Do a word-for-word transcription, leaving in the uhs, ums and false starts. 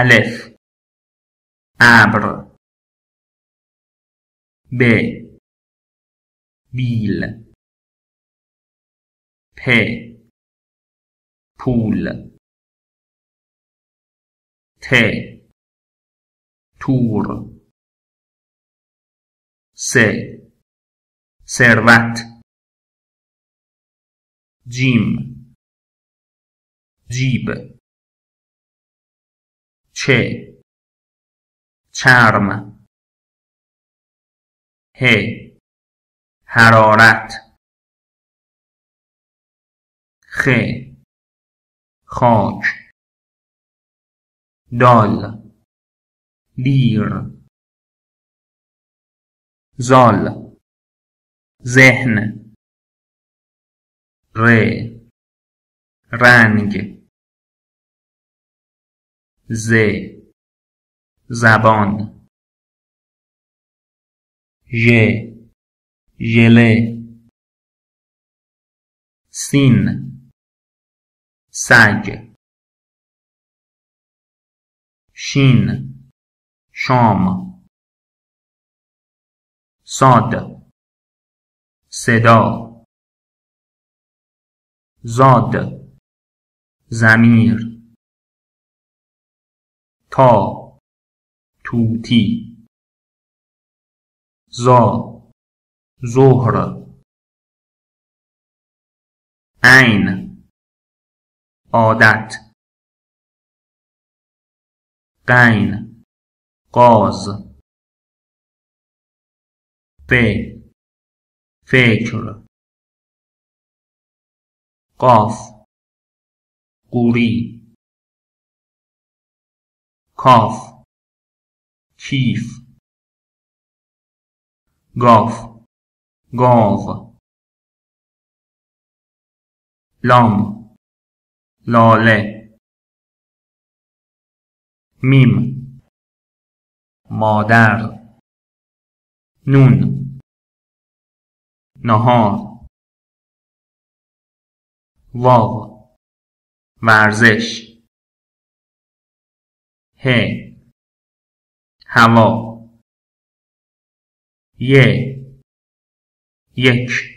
الف ابر، ب بیل، پ پول، ت تور، س ثروت، جیم جیب، چ چرم، ه حرارت، خ خاک، دال دیر، زال ذهن، ر رنگ، ز زبان، ژ ژله، سین سگ، شین شام، صاد صدا، زاد ضمیر، تا توتی، زا ظهر، عین عادت، قین قاز، ف فکر، قاف قوری، کاف کیف، گاف گاو، لام لاله، میم مادر، نون نهار، واو ورزش، ه هوا، ی یک